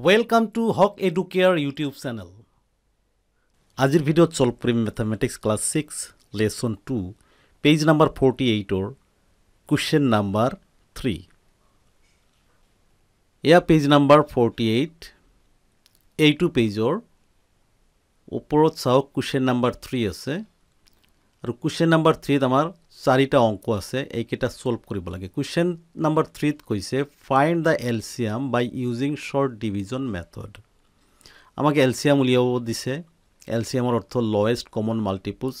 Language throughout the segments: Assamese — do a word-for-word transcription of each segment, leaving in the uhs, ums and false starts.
Welcome to Haque Educare YouTube channel. आज भिडियो सल्व करिम mathematics class six lesson two page number forty एटर क्वेश्चन नम्बर थ्री। यह पेज नम्बर फोर्टी एट यू पेजर ऊपर चाहक क्वेश्चन नम्बर थ्री आसे और क्वेश्चन नम्बर थ्रीत आमार चारिटा अंक आसे एकटा सल्व करिब लागे। क्वेश्चन नम्बर थ्रीत कइसे find the LCM by using short division method. आमाके एलसीएम उलियाबो दिसे। एलसीएमर अर्थ लोएस्ट कमन माल्टिपल्स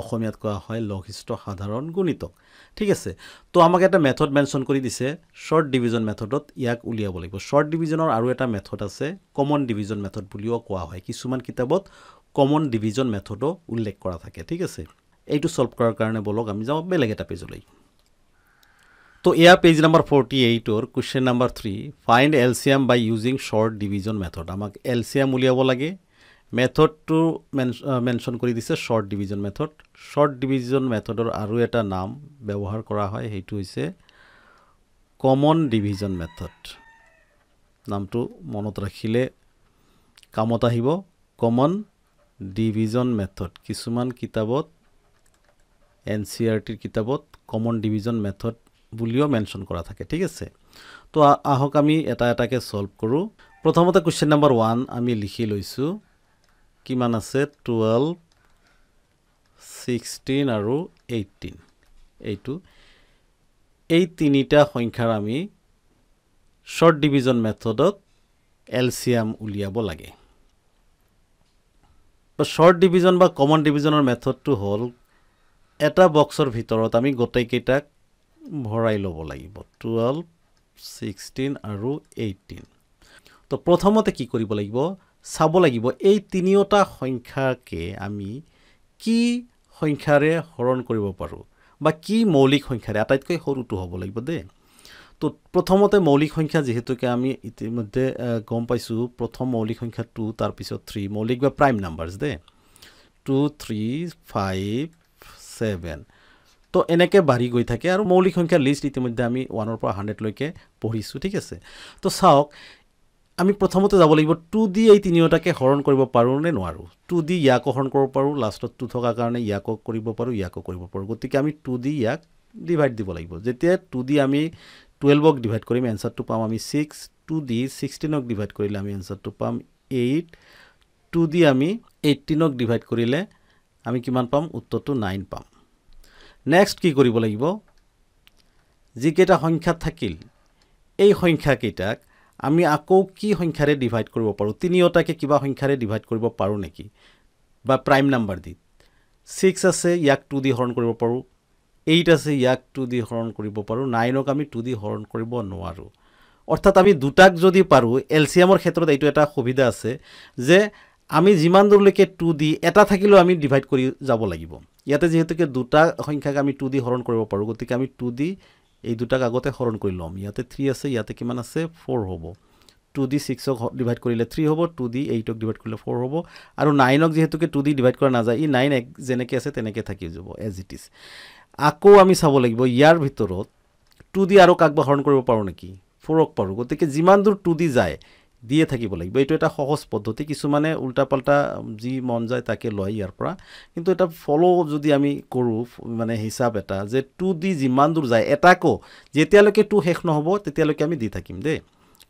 असमियात कोৱা হয় লঘিষ্ঠ সাধাৰণ গুণিতক। ঠিক আছে, তো আমাক এটা মেথড মেনশন কৰি দিছে শৰ্ট ডিভিজন মেথডত ইয়াক উলিয়াব লাগিব। শৰ্ট ডিভিজনৰ আৰু এটা মেথড আছে কমন ডিভিজন মেথড বুলিও কোৱা হয়। কিছুমান কিতাপত কমন ডিভিজন মেথডও উল্লেখ কৰা থাকে। ঠিক আছে, এইটো সলভ কৰাৰ কাৰণে বলক আমি যাম বেলেগ এটা পেজলৈ। তো এয়া পেজ নাম্বাৰ ফৰ্টি এইট অৰ question number three find LCM by using short division method. আমাক এলসিএম উলিয়াব লাগে। মেথডটো মেনশন কৰি দিছে short division method. Short division মেথডৰ আৰু এটা নাম ব্যৱহাৰ কৰা হয়, সেইটো হৈছে কমন ডিভিজন মেথড। নামটো মনত ৰাখিলে কামত আহিব। কমন ডিভিজন মেথড কিছুমান কিতাপত एनसीईआरटी किताबत कमन डिविजन मेथड बुलियो मेंशन करा थाके। ठीक है, तो आहक आमी एटा एटाके सल्व करूँ। प्रथमते क्वेश्चन नम्बर वन आमी लिखि लैसु किमान आछे ट्वेल्व सिक्सटीन और एट्टीन। एइटु एइ तिनिटा संख्यार आमी शॉर्ट डिविजन मेथडत एलसीएम उलियाबो लागे। शॉर्ट डिविजन बा कमन डिविजनर मेथडटु हल एटा बक्सर भितरत आमी गोटेई केइटाक भराइ लব লাগিব ट्वेल्व सिक्सटीन और एट्टीन। तो प्रथमते कि करिब লাগিব চাব লাগিব এই তিনিওটা সংখ্যাকে আমি কি সংখ্যাৰে হৰণ কৰিব পাৰো বা কি মৌলিক সংখ্যাৰে আটাইতকৈ সৰুটো হ'ব লাগিব দে। তো প্ৰথমতে মৌলিক সংখ্যা যেহেতুকে আমি ইতিমধ্যে গম পাইছো প্ৰথম মৌলিক সংখ্যা টু, তাৰ পিছত থ্ৰী মৌলিক বা প্ৰাইম নাম্বাৰছ দে টু থ্ৰী ফাইভ सेवेन। तो एनेके बाढ़ी गई थाके और मौलिक संख्या लिस्ट इतिमध्ये आमी वन पर हंड्रेड लैके पढ़िसु। ठीक है, तो चाওক आमी प्रथमते যাব লাগিব टू दी এই তিনিওটাকে হৰণ কৰিব পাৰো নে নোৱাৰো। टू दी ইয়াকো হৰণ কৰিব পাৰো, লাষ্টত টু থকা কাৰণে ইয়াকো কৰিব পাৰো ইয়াকো কৰিব পাৰো। গতিকে আমি टू दी ইয়াক ডিভাইড দিব লাগিব। যেতিয়া टू दी আমি টুৱেলভক ডিভাইড কৰিম आन्सरটো পাম আমি সিক্স। टू दी सिक्सटीनক ডিভাইড কৰিলে আমি आन्सरটো পাম एट। टू दी আমি एट्टीनক ডিভাইড কৰিলে आमी किमान पाम उत्तरटू नाइन पाम। नेक्स्ट कि करिब लागिब जिकेटा संख्या थाकिल एई संख्या केइटाक आमी आकौ कि संख्यारे डिवाइड करिब पारो। तिनिओटाके किबा संख्यारे डिवाइड करिब पारो नेकि बा प्राइम नम्बर दि। सिक्स आछे याक टू दि हरण करिब पारो, एट आछे याक टू दि हरण करिब पारो, नाइनक आमी टू दि हरण करिब नोवारो। अर्थात आमी दुटाक जदि पारो एलसीएमर क्षेत्रत एइटु एटा सुविधा आछे जे आमी जिमान दूरলৈকে टू दी एटा থাকিলো आमी डिवाइड কৰি যাব লাগিব। ইয়াতে যেহেতুকে দুটা সংখ্যাক আমি टू दी হৰণ কৰিব পাৰো, গতিকে আমি टू दी এই দুটাক আগতে হৰণ কৰি লম। ইয়াতে থ্ৰী আছে, ইয়াতে কিমান আছে ফ'ৰ হ'ব। टू दी सिक्स ক ডিভাইড কৰিলে থ্ৰী হ'ব, टू दी एट ক ডিভাইড কৰিলে ফ'ৰ হ'ব আৰু নাইন ক যেহেতুকে टू दी ডিভাইড কৰা নাযায় ই নাইন যেনেকৈ আছে তেনেকৈ থাকি যাব এজ ইট ইজ। আকৌ আমি চাব লাগিব ইয়াৰ ভিতৰত टू दी আৰু কাক বা হৰণ কৰিব পাৰো নেকি। ফ'ৰ ক পাৰো, গতিকে জিমান দূৰ टू दी যায় दिए থাকিব লাগিব। এইটো এটা সহজ পদ্ধতি। কিছুমানে উল্টা পাল্টা যি মন যায় তাকে লয় ইয়াৰ পৰা, কিন্তু এটা ফলো যদি আমি কৰো মানে হিসাব এটা যে টু দি যিমান দূৰ যায় এটাকো যেতিয়ালৈকে টু শেষ নহব তেতিয়ালৈকে আমি দি থাকিম দে।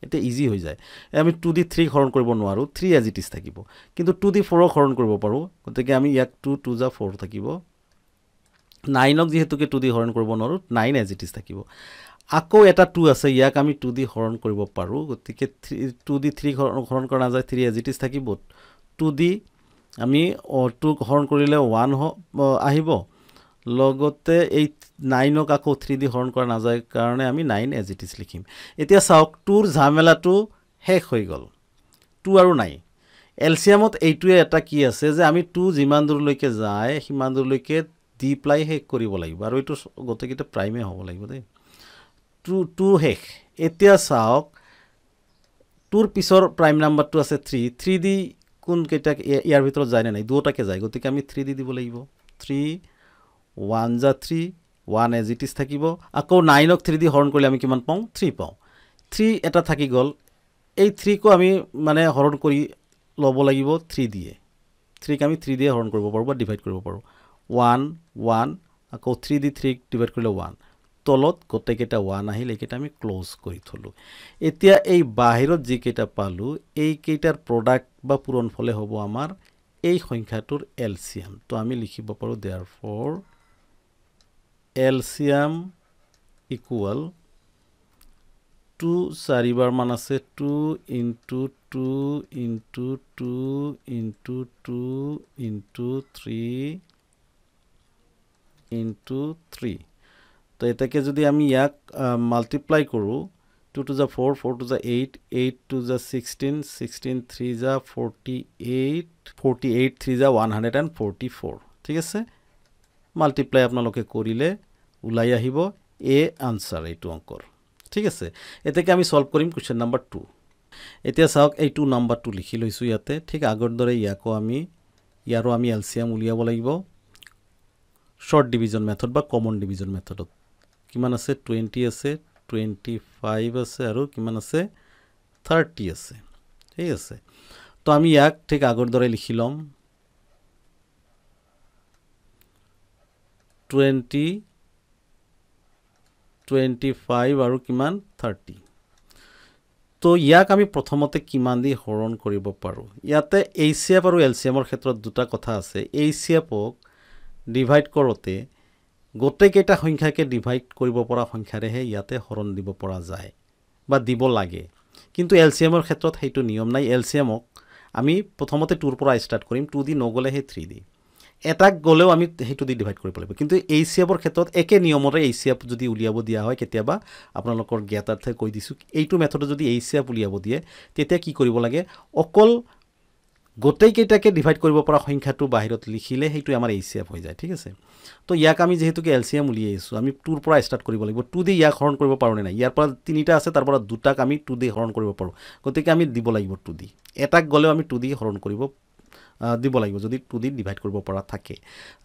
এটা ইজি হৈ যায়। আমি টু দি থ্ৰী হৰণ কৰিব নোৱাৰো, থ্ৰী এজ ইট ইজ থাকিব, কিন্তু টু দি ফ'ৰ হৰণ কৰিব পাৰো, গতিকে আমি ইয়াক টু টু যা ফ'ৰ থাকিব। নাইনক যেহেতুকে টু দি হৰণ কৰিব নোৱাৰো, নাইন এজ ইট ইজ থাকিব। আকৌ এটা টু আছে ইয়াক আমি টু দি হৰণ কৰিব পাৰোঁ, গতিকে টু দি থ্ৰী হৰণ কৰা নাযায়, থ্ৰী এজ ইট ইজ থাকিব। টু দি আমি টু হৰণ কৰিলে ওৱান আহিব, লগতে এই নাইনক আকৌ থ্ৰী দি হৰণ কৰা নাযায় কাৰণে আমি নাইন এজ ইট ইজ লিখিম। এতিয়া চাওক টুৰ ঝামেলাটো শেষ হৈ গ'ল, টু আৰু নাই। এলচিয়ামত এইটোৱে এটা কি আছে যে আমি টু যিমান দূৰলৈকে যায় সিমান দূৰলৈকে দি প্লাই শেষ কৰিব লাগিব আৰু এইটো গোটেইকেইটা প্ৰাইমে হ'ব লাগিব দেই। टू टू हेख एतिया सावक टूर पिछर प्राइम नम्बर तो आसे थ्री। थ्री दी कौन केटा यार भीतर जाए ना नहीं दुटा के जाए, गति आम थ्री दी दी लगे थ्री वन जा three one as it is थको। नाइनक थ्री दी हरण कर किमान पाऊँ थ्री पाऊँ। थ्री एटा थी गल এই থ্রি को আমি মানে হরণ করি লব লাগিব থ্রি দিয়ে। থ্রিক আমি থ্রি দিয়ে হরণ করব পারব, ডিভাইড করব পারব। ওয়ান ওয়ান আকৌ থ্রি দি থ্রিক ডিভাইড কৰিলে ওয়ান, তলত গোটেইকেটা ওয়ান আহিল, এইকেইটা আমি ক্লোজ কৰি থলো। এতিয়া এই বাহিৰত যে কেইটা পালো এই কেইটাৰ প্ৰোডাক্ট বা পূৰণ ফলে হ'ব আমাৰ এই সংখ্যাটোৰ এলসিয়াম। তো আমি লিখিব পাৰো देयरफॉर এলসিয়াম ইকুয়াল টু চাৰিবাৰ মান আছে two into two into two into two into three into three. তো এটাকে যদি আমি ইয়াক মাল্টিপ্লাই কৰো টু টু যা ফোর, ফোর টু যা এইট, এইট টু যা সিক্সটিন, সিক্সটিন থ্রি যা forty eight, forty eight three যা ওয়ান ফোর্টি ফোর। ঠিক আছে, মাল্টিপ্লাই আপোনালোকে কৰিলে উলাই আহিব এ আনসাৰ এইটো অঙ্কৰ। ঠিক আছে, এটাকে আমি সলভ কৰিম কোয়েশ্চন নাম্বাৰ টু। এতিয়া চাওক এই টু নাম্বাৰটো লিখি লৈছো ইয়াতে। ঠিক আগৰ দৰে ইয়াকো আমি ইয়াৰো আমি এলসিয়াম উলিয়াব লাগিব শর্ট ডিভিজন মেথড বা কমন ডিভিজন মেথডত। কিমান আছে টুয়েন্টি আছে, টুয়েন্টি ফাইভ আছে, আৰু কিমান আছে থাৰ্টি আছে। ঠিক আছে, তো আমি ইয়াক ঠিক আগৰ দৰে লিখি লম টুয়েন্টি টুয়েন্টি ফাইভ আৰু কিমান থাৰ্টি। তো ইয়াক আমি প্ৰথমতে কিমান দি হৰণ কৰিব পাৰো? ইয়াতে এইচএফ আৰু এলসিএমৰ ক্ষেত্ৰত দুটা কথা আছে। এইচএফক ডিভাইড কৰোতে গোটেইকেইটা সংখ্যাকে ডিভাইড কৰিব পৰা সংখ্যাৰেহে ইয়াতে হৰণ দিব পৰা যায় বা দিব লাগে, কিন্তু এলসিএমৰ ক্ষেত্ৰত সেইটো নিয়ম নাই। এলসিএমক আমি প্ৰথমতে টুৰ পৰা ষ্টাৰ্ট কৰিম, টু দি নগ'লে হে থ্ৰি দি এটাক গ'লেও আমি সেইটো দি ডিভাইড কৰিব লাগিব। কিন্তু এইচএফৰ ক্ষেত্ৰত একে নিয়মৰে এইচএফ যদি উলিয়াব দিয়া হয়, কেতিয়াবা আপোনালোকৰ জ্ঞাতাৰ্থে কৈ দিছোঁ এইটো মেথডে যদি এইচএফ উলিয়াব দিয়ে তেতিয়া কি কৰিব লাগে, অকল গোটেইকেইটাকে ডিভাইড কৰিব পৰা সংখ্যাটো বাহিৰত লিখিলে সেইটো আমাৰ এইচএফ হৈ যায়। ঠিক আছে, তো ইয়াক আমি যেহেতু কি এলসিএম উলিয়াই আছোঁ, আমি টুৰ পৰা ষ্টাৰ্ট কৰিব লাগিব। টু দি ইয়াক হৰণ কৰিব পাৰোঁ নে নাই? ইয়াৰ পৰা তিনিটা আছে, তাৰ পৰা দুটাক আমি টু দি হৰণ কৰিব পাৰোঁ, গতিকে আমি দিব লাগিব টু দি। এটাক গ'লেও আমি টু দি হৰণ কৰিব দিব লাগিব যদি টু দি ডিভাইড কৰিব পৰা থাকে।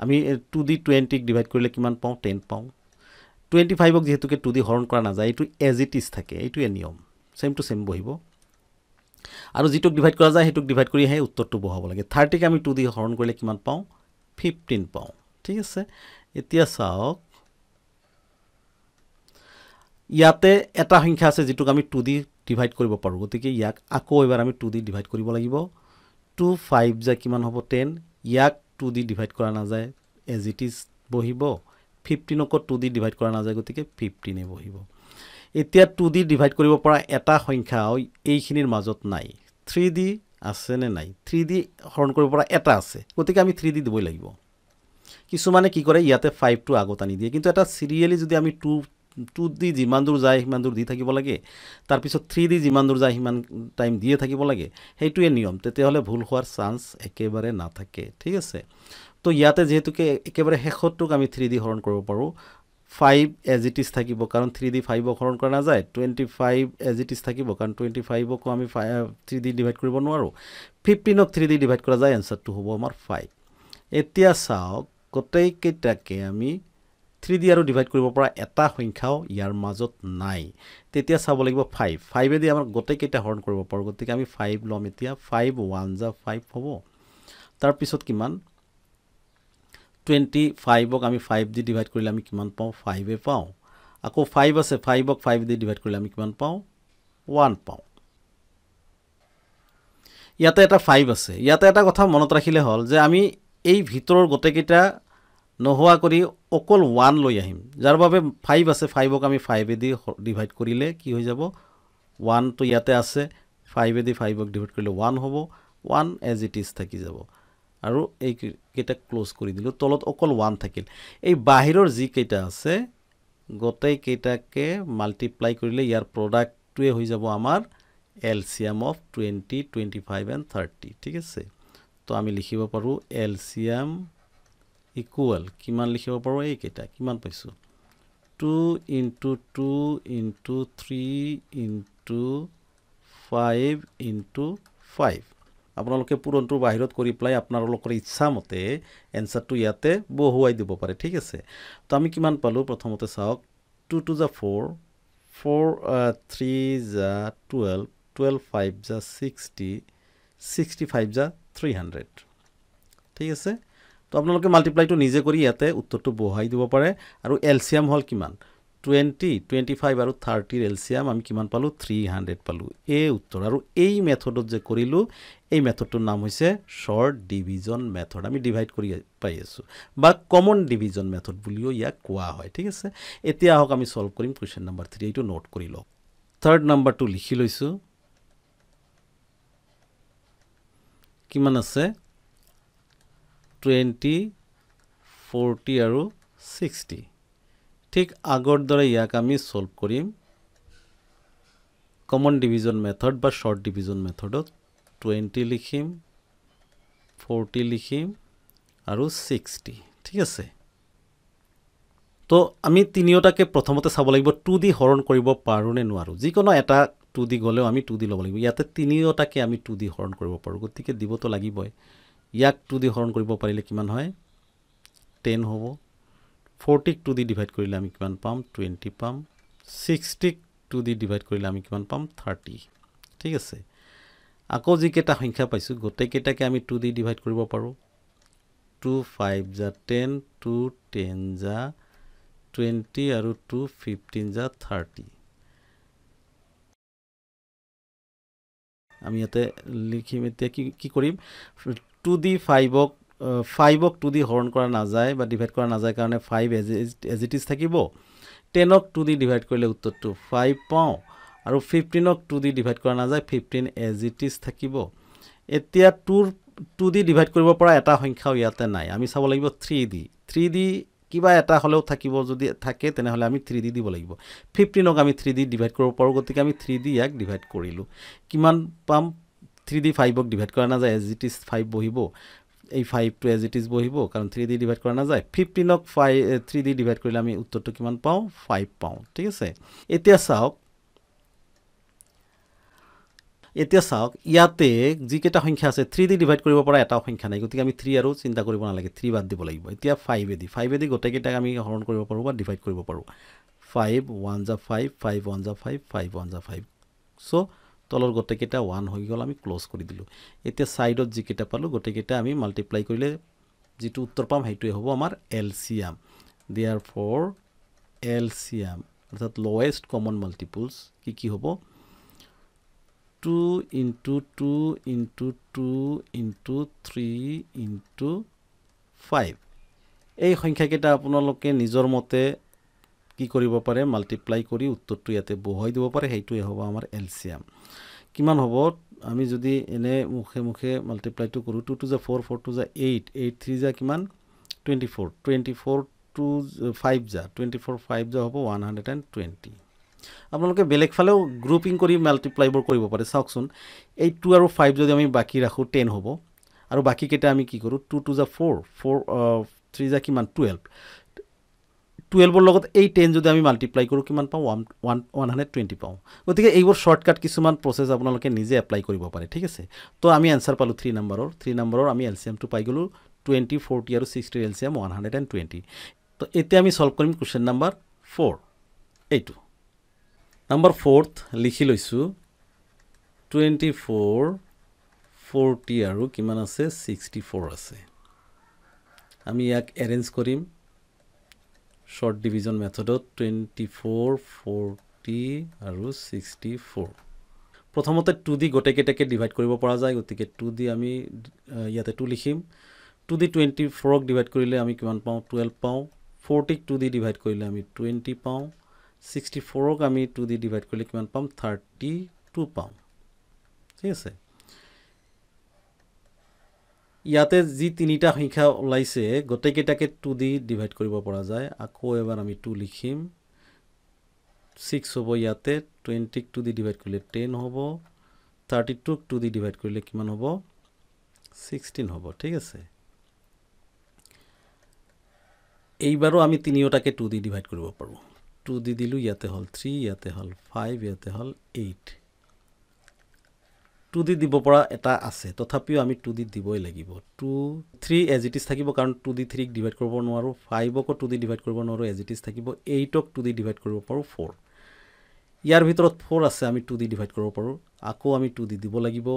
আমি টু দি টুয়েন্টিক ডিভাইড কৰিলে কিমান পাওঁ? টেন পাওঁ। টুয়েন্টি ফাইভক যেহেতুকে টু দি হৰণ কৰা নাযায়, এইটো এজ ইট ইজ থাকে, এইটোৱে নিয়ম, চেম টু চেম বহিব। আৰু যেটোক ডিভাইড কৰা যায় সেইটোক ডিভাইড কৰি হে উত্তৰটো বহাব লাগে। থাৰ্টিক আমি টু দি হৰণ কৰিলে কিমান পাওঁ? ফিফটিন পাওঁ। ঠিক আছে, এতিয়া চাওক ইয়াতে এটা সংখ্যা আছে যেটোক আমি টু দি ডিভাইড কৰিব পাৰোঁ, গতিকে ইয়াক আকৌ এবাৰ আমি টু দি ডিভাইড কৰিব লাগিব। টু ফাইভ যা কিমান হ'ব? টেন। ইয়াক টু দি ডিভাইড কৰা নাযায়, এজ ইট ইজ বহিব। ফিফটিনকো টু দি ডিভাইড কৰা নাযায়, গতিকে ফিফটিনে বহিব। এতিয়া টু দি ডিভাইড কৰিব পৰা এটা সংখ্যা এইখিনিৰ মাজত নাই, থ্ৰি দি আছেনে নাই? থ্ৰি দি হৰণ কৰিব পৰা এটা আছে, গতিকে আমি থ্ৰি দি দিবই লাগিব। কিছুমানে কি কৰে ইয়াতে ফাইভটো আগত আনি দিয়ে, কিন্তু এটা সিৰিয়ালি যদি আমি টু টু দি যিমান দূৰ যায় সিমান দূৰ দি থাকিব লাগে, তাৰপিছত থ্ৰি দি যিমান দূৰ যায় সিমান টাইম দিয়ে থাকিব লাগে, সেইটোৱে নিয়ম। তেতিয়াহ'লে ভুল হোৱাৰ চান্স একেবাৰে নাথাকে। ঠিক আছে, তো ইয়াতে যেহেতুকে একেবাৰে শেষৰটোক আমি থ্ৰি দি হৰণ কৰিব পাৰোঁ। ফাইভ এজ ইট ইজ থাকিব, কাৰণ থ্ৰি দি ফাইভক হৰণ কৰা নাযায়। Twenty five as it is থাকিব, কাৰণ টুয়েন্টি ফাইভকো আমি থ্ৰি দি ডিভাইড কৰিব নোৱাৰোঁ। ফিফটিনক থ্ৰি দি ডিভাইড কৰা যায়, এনচাৰটো হ'ব আমাৰ ফাইভ। এতিয়া চাওক গোটেইকেইটাকে আমি থ্ৰি দি আৰু ডিভাইড কৰিব পৰা এটা সংখ্যাও ইয়াৰ মাজত নাই, তেতিয়া চাব লাগিব ফাইভ। ফাইভে দি আমাৰ গোটেইকেইটা হৰণ কৰিব পাৰোঁ, গতিকে আমি ফাইভ ল'ম। এতিয়া ফাইভ ওৱান যা ফাইভ হ'ব, তাৰপিছত কিমান? টুয়েন্টি ফাইভক আমি ফাইভ দি ডিভাইড কৰিলে আমি কিমান পাওঁ? ফাইভে পাওঁ। আকৌ ফাইভ আছে, ফাইভক ফাইভ দি ডিভাইড কৰিলে আমি কিমান পাওঁ? ওৱান পাওঁ। ইয়াতে এটা ফাইভ আছে। ইয়াতে এটা কথা মনত ৰাখিলে হ'ল যে আমি এই ভিতৰৰ গোটেইকেইটা নহোৱা কৰি অকল ওৱান লৈ আহিম, যাৰ বাবে ফাইভ আছে। ফাইভক আমি ফাইভেদি ডিভাইড কৰিলে কি হৈ যাব? ওৱানটো ইয়াতে আছে, ফাইভেদি ফাইভক ডিভাইড কৰিলে ওৱান হ'ব। ওৱান এজ ইট ইজ থাকি যাব, আৰু এইকেইটা ক্লোজ কৰি দিলোঁ, তলত অকল ওৱান থাকিল। এই বাহিৰৰ যিকেইটা আছে গোটেইকেইটাকে মাল্টিপ্লাই কৰিলে ইয়াৰ প্ৰডাক্টটোৱে হৈ যাব আমাৰ LCM of twenty, twenty five and thirty. ঠিক আছে, তো আমি লিখিব পাৰোঁ এলচিয়াম ইকুয়াল কিমান লিখিব পাৰোঁ? এইকেইটা কিমান পাইছোঁ? Two into two into three into five into five. আপোনালোকে পূৰণটো বাহিৰত কৰি পেলাই আপোনালোকৰ ইচ্ছা মতে এনচাৰটো ইয়াতে বহুৱাই দিব পাৰে। ঠিক আছে, তো আমি কিমান পালোঁ? প্ৰথমতে চাওক টু টু যা ফ'ৰ, ফ'ৰ থ্রি যা টুয়েলভ, ट्वेल्व फाइव जा सिक्सटी सिक्सटी फाइव जा थ्री हंड्रेड ठीक है। तो अपने माल्टिप्लाई तो निजे कर इते उत्तर बहुई दी पे और एलसीएम हल कि ट्वेंटी ट्वेंटी फाइव और थार्टिर एलसीएम आम कि पालू थ्री हंड्रेड पालू ए उत्तर। और ये मेथडत जो करूँ ये मेथडटर नाम से शॉर्ट डिविजन मेथड आम डिवाइड कर पाई आसो कमन डिविजन मेथड बुलिओ इक क्या है ठीक है। एतिया आहक आम सल्व करिम क्वेश्चन नम्बर थ्री ये नोट कर लो। थार्ड नम्बर तो लिखी लैसो किमान आछे ट्वेंटी फोर्टी और सिक्सटी ठीक आगर दरे इक आम सल्व करिम कमन डिविजन मेथड बा शॉर्ट डिविजन मेथडत ट्वेंटी लिखिम फोर्टी लिखिम और सिक्सटी ठीक है। तो आमी तीनियोटाके प्रथमते चाब लागिब टू दी हरण करिब पारो ने नोवारो जिकोनो एटा टू दी गलेओ आमी टू दी लब लागिब इयाते तीनियोटाके आमी टू दी हरण करिब पारो गतिके दिब तो लागिबई। इयाक टू दी हरण करिब पारिले किमान हय टेन हबो फोर्टीक टू दी डिवाइड करिले आमी किमान पाम ट्वेंटी पाम सिक्सटीक टू दी डिवाइड करिले आमी किमान पाम थार्टी ठीक आछे। आको जिकेटा संख्या पाइछु गोटेकेटाके आमी टू दी डिवाइड करिब पारो टू फाइव जा टेन टू टेन जा ट्वेंटी और टू फिफ्टीन जा थार्टी आम इते लिखिम। कि टू दी फाइवक फाइवक टू दी हरण करा ना जाए डिवाइड करा ना जाए कारण फाइव एज इट इज थाकिब टेनक टू दी डिवाइड करिले उत्तरटू फाइव पाओ और फिफ्टीनक टू दी डिवाइड करा ना जाए फिफ्टीन एज इट इज थाकिब। एतिया टू टू दी डिवाइड करिब पारा एटा संख्या इयाते नाइ आमी चाब लागिब थ्री दी थ्री दी क्या एटा हलेओ थाकिब जदि थाके तेनेहले आमी थ्री दी दिब लागिब फिफ्टीनक आमी थ्री दी डिवाइड करिब पारो गतिके आमी थ्री दी इयाक डिवाइड करिलो किमान पाम थ्री दी फाइवक डिवाइड करा ना जाए एज इट इज फाइव बहिब ए five two as it is बहिब कारण थ्री दी डिवाइड करा ना जाए फिफ्टीनक फाइव थ्री दी डिवाइड करिले आमी उत्तरटो किमान पाओ फाइव पाओ ठीक आछे। एतिया चाওক एतिया चाওক इयाते जिकेटा संख्या आछे थ्री दी डिवाइड करिब पारा एटा संख्या नाइ गतिके आमी थ्री आरो चिंता करिब नालागे थ्री बाद दिब लागिब। एतिया फाइव दि फाइव दि गोटेकेटाक आमी हरण करिब पारो बा डिवाइड करिब पारो फाइव वन जा फाइव फाइव वन जा फाइव फाइव वन जा फाइव सो तलर गोटेकेटा वन हो गल आमी क्लोज करि दिलो। एतिया साइडत जिकेटा पालो गोटेकेटा आमी माल्टिप्लाई करिले जिटु उत्तर पाम हेटुए होबो आमार एलसीएम देयरफॉर एलसीएम अर्थात लोएस्ट कमन माल्टिपल्स कि कि होबो two into two into two into three into five ये संख्याकेटा आपनलोके निजर मते कि करिब पारे माल्टिप्लाई करी उत्तरटो इयाते बहुई दिब पारे हेइटुए होबो आमार एलसीएम किमान होबो। आमी जदि एने मुखे मुखे माल्टिप्लाइटो करूँ टू टू जा फोर फोर टू जा एट एट थ्री जा किमान twenty four twenty four two five जा ट्वेंटी फोर फाइव जा होबो वन हंड्रेड एंड ट्वेंटी। आपनलोके बेलेग फालेओ ग्रुपिंग करी माल्टिप्लाइबर करिब पारे चाओकसुन ए टू और फाइव जदि आमी बाकी राखो टेन होबो और बाकी केटा आमी कि करूँ टू टू जा फोर फोर थ्री जा किमान टुएल्व टुएल्वर लगत ए टेन जदि आमी माल्टिप्लाई करूँ किमान पाओ one one one hundred twenty पाओ गतिके एइबोर शॉर्टकाट किसुमान प्रसेस आपनलोके निजे एप्लाई करिब पारे ठीक आछे। तो आमी आन्सार पालू थ्री नम्बरर थ्री नम्बरर आमी एलसीएम टू पाइ गेलो ट्वेंटी फोर्टी और sixty LCM one hundred and twenty. तो एते आमी सल्व करिम क्वेश्चन नम्बर फोर एइटू नम्बर फोर्थ लिखी लैसो ट्वेंटी फोर फोर्टी और किमान आछे सिक्सटी फोर आछे आमी इयाक एरेंज करिम शॉर्ट डिविजन मेथडत ट्वेंटी फोर फोर्टी और सिक्सटी फोर प्रथमते टू दी गोटेकेटाके डिवाइड करिब पारा जाय गतिके टू दी आमी इयाते टू लिखिम टू दी ट्वेंटी फोरक डिवाइड करिले आमी किमान पाओ टुएल्व पाओ फोर्टीक टू दी डिवाइड करिले आमी ट्वेंटी पाओ सिक्सटी फोरक आमी टू दी डिवाइड करिले किमान पाम थार्टी टू पाम ठीक आछे। इयाते जी तिनिटा संख्या ओलाइछे गोटेकेटाके टू दी डिवाइड करिब पारा जाय आको एबार आमी टू लिखिम सिक्स होबो इयाते ट्वेंटीक टू दी डिवाइड करिले टेन होबो थार्टी टूक टू दी डिवाइड करिले किमान होबो सिक्सटीन होबो ठीक आछे। एइबारो आमी तिनिटाके टू दी डिवाइड करिब पारो टू दी दिलू इयाते हल थ्री इयाते हल फाइव इयाते हल एट टू दी दिब परा एटा आछे तथापिओ आमी टू दी दिबई लागिब two three as it is थाकिब कारण टू दी थ्रीक डिवाइड करिब नोवारो फाइवक टू दी डिवाइड करिब नोवारो एज इट इज थाकिब एटक टू दी डिवाइड करिब पारो फोर ইয়ার ভিতরত ফোর আছে আমি টু ডি ডিভাইড করব পারো আকো আমি টু ডি দিব লাগিব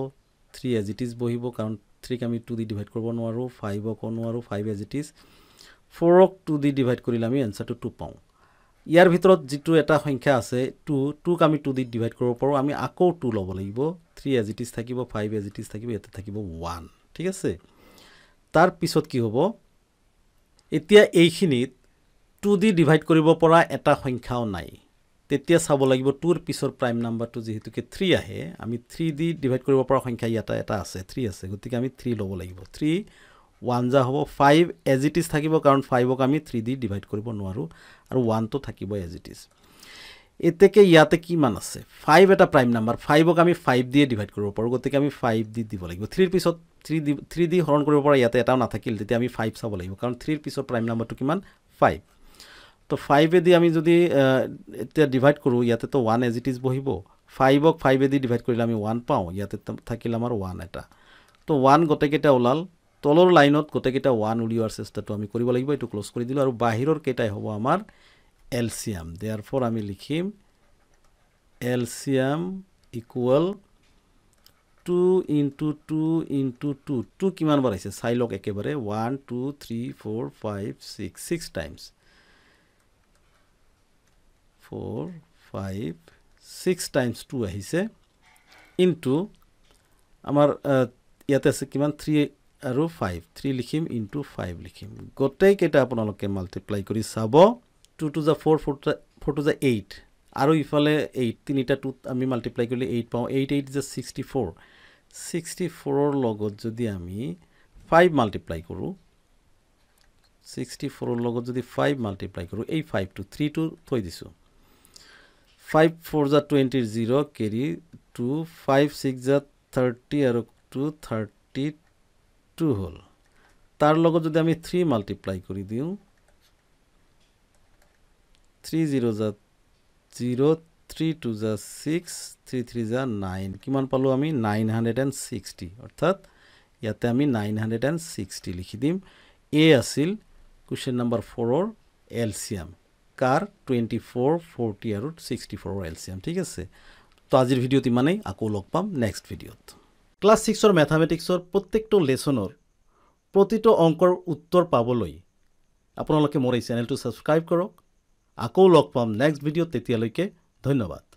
থ্রি as it is বহিব কারণ থ্রি ক আমি টু ডি ডিভাইড করব নোৱাৰো ফাইভ ক নোৱাৰো five as it is four ক টু ডি ডিভাইড কৰিলে আমি आंसर টু পাও ইয়ার ভিতরত যেটো এটা সংখ্যা আছে টু টু ক আমি টু ডি ডিভাইড করব পারো আমি আকো টু লব লাগিব থ্রি as it is থাকিব ফাইভ as it is থাকিব এটা থাকিব ওয়ান ঠিক আছে তার পিছত কি হবো এতিয়া এইখিনিত টু ডি ডিভাইড কৰিব পৰা এটা সংখ্যাও নাই তেতিয়া চাব লাগিব টুৰ পিছৰ প্ৰাইম নাম্বাৰটো যেহেতুকে থ্ৰি আহে আমি থ্ৰি ডি ডিভাইড কৰিব পৰা সংখ্যা ইয়াটা এটা আছে থ্রি আছে গতিকে আমি থ্রি লব লাগিব থ্রি ওয়ান যা হ'ব ফাইভ as it is থাকিব কাৰণ ফাইভ ক আমি থ্ৰি ডি ডিভাইড কৰিব নোৱাৰো আৰু ওয়ান তো থাকিব as it is এতেকে ইয়াতে কি মান আছে ফাইভ এটা প্ৰাইম নাম্বাৰ ফাইভ ক আমি ফাইভ দিয়ে ডিভাইড কৰিব পাৰো গতিকে আমি ফাইভ ডি দিব লাগিব থ্ৰি ৰ পিছত থ্ৰি ডি থ্ৰি ডি হৰণ কৰিব পৰা ইয়াতে এটাও নাথাকিল তেতি আমি ফাইভ চাব লাগিব কাৰণ থ্ৰি ৰ পিছৰ প্ৰাইম নাম্বাৰটো কিমান ফাইভ तो फाइव ए दी आमी जोदी इत्या डिवाइड करूँ याते तो वन एज इट इज बहिबो फाइव ओक फाइव ए दी डिवाइड करिले आमी वन पाऊँ याते थाकिल आमार वन एटा तो वन गटेकेटा ओलाल तलर लाइनत गटेकेटा वन उलियार चेष्टाटो आमी करिब लागिब एटु क्लोज करि दिलो आरो बाहिरर केटाय हबो आमार एलसीएम देयरफोर आमी लिखिम LCM equal two into two into two two किमान बार आइसे साइलक एकेबारे one two three four five six six times four five six times two আহিছে ইনটু আমাৰ ইয়াতে আছে কিমান থ্ৰি আৰু ফাইভ থ্ৰি লিখিম ইনটু ফাইভ লিখিম গটে কেটা আপোনালোকে মাল্টিপ্লাই কৰি চাব টু টু যা ফোৰ ফোৰ টু যা এইট আৰু ইফালে এইট তিনিটা টু আমি মাল্টিপ্লাই কৰিলে এইট পাও এইট এইট যা সিক্সটি ফোৰ সিক্সটি ফোৰ ৰ লগত যদি আমি ফাইভ মাল্টিপ্লাই কৰো সিক্সটি ফোৰ ৰ লগত যদি ফাইভ মাল্টিপ্লাই কৰো এই ফাইভ টু থ্রি টু থৈ দিছো फाइव फोर जा twenty zero carry two five six जा थर्टी और टू थर्टी टू होल तार लोगों जो दे आमी थ्री मल्टीप्लाई करी दियो थ्री जीरो जा जीरो थ्री टू जा सिक्स थ्री थ्री जा नाइन किमान पालो आमी नाइन हंड्रेड एंड सिक्सटी अर्थात याते आमी नाइन हंड्रेड एंड सिक्सटी लिखी दिम ए असिल क्वेश्चन नंबर फोर और एलसीएम कार ट्वेंटी फोर, फोर्टी और सिक्सटी फोर एलसीएम ठीक है तो आज भिडिओ इमानेई आको लग पाम नेक्स्ट भिडिओत क्लास सिक्स और मैथमेटिक्स और प्रत्येक लेसनर प्रतिटो अंकर उत्तर पाबलै आपनालोके मोर चैनल सबसक्राइब करक आको लग पाम नेक्स्ट भिडिओत तेतियालैके धन्यवाद।